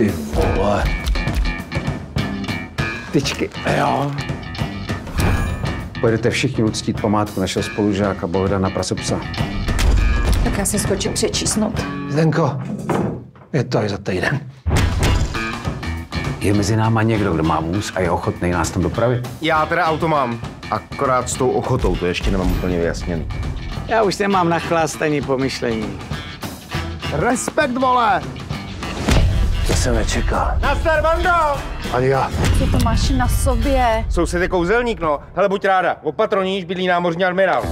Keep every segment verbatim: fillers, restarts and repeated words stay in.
Ty vole. Tyčky. Jo. Pojedete všichni uctít památku našeho spolužáka Bohdana Prasepsa. Tak já si skočím přečísnout. Zdenko, je to až za týden. Je mezi náma někdo, kdo má vůz a je ochotný nás tam dopravit? Já teda auto mám. Akorát s tou ochotou, to ještě nemám úplně vyjasněný. Já už nemám nachlástaný pomyšlení. Respekt, vole! To jsem nečekal. Nastar, bando! Ani já. Co to máš na sobě? Soused je kouzelník, no. Hele, buď ráda. Opatroníš, bydlí námořní admirál.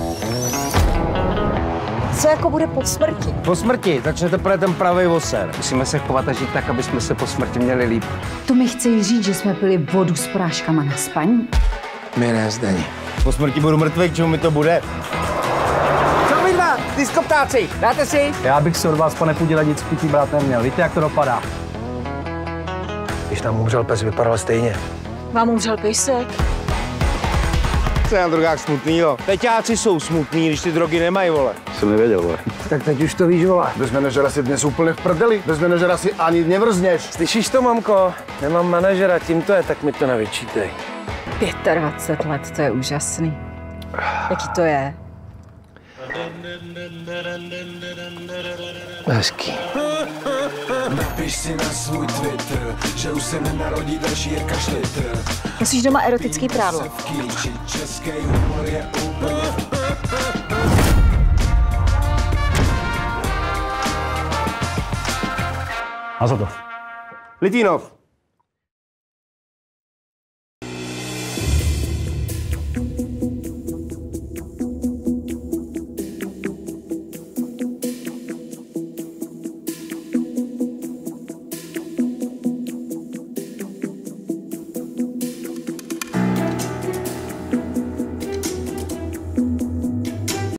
Co jako bude po smrti? Po smrti začne teprve ten pravý voser. Musíme se chovat a žít tak, aby jsme se po smrti měli líp. To mi chce říct, že jsme pili vodu s práškama na spaní? My ne, Zdeň. Po smrti budu mrtvý, k čemu mi to bude? Co vy dva, diskoptáci, dáte si? Já bych si od vás, pane Pudile, nic pití brát neměl. Víte, jak to dopadá? Když tam umřel pes, vypadal stejně. Vám umřel pejsek. Co je na drogách smutnýho? Teťáci jsou smutní, když ty drogy nemají, vole. Jsem nevěděl, vole. Tak teď už to víš, vole. Bez manažera si dnes úplně v prdeli. Bez manažera si ani nevrzněš. Slyšíš to, mamko? Nemám manažera, tím to je, tak mi to nevyčítej. dvacet pět let, to je úžasný. Jaký to je? Hezký. Napiš si na svůj Twitter, že už se nenarodí další Jirka Šlitr. Musíš doma erotický prádlo. Český humor je úplně... Azotov. Litinov. Thank you.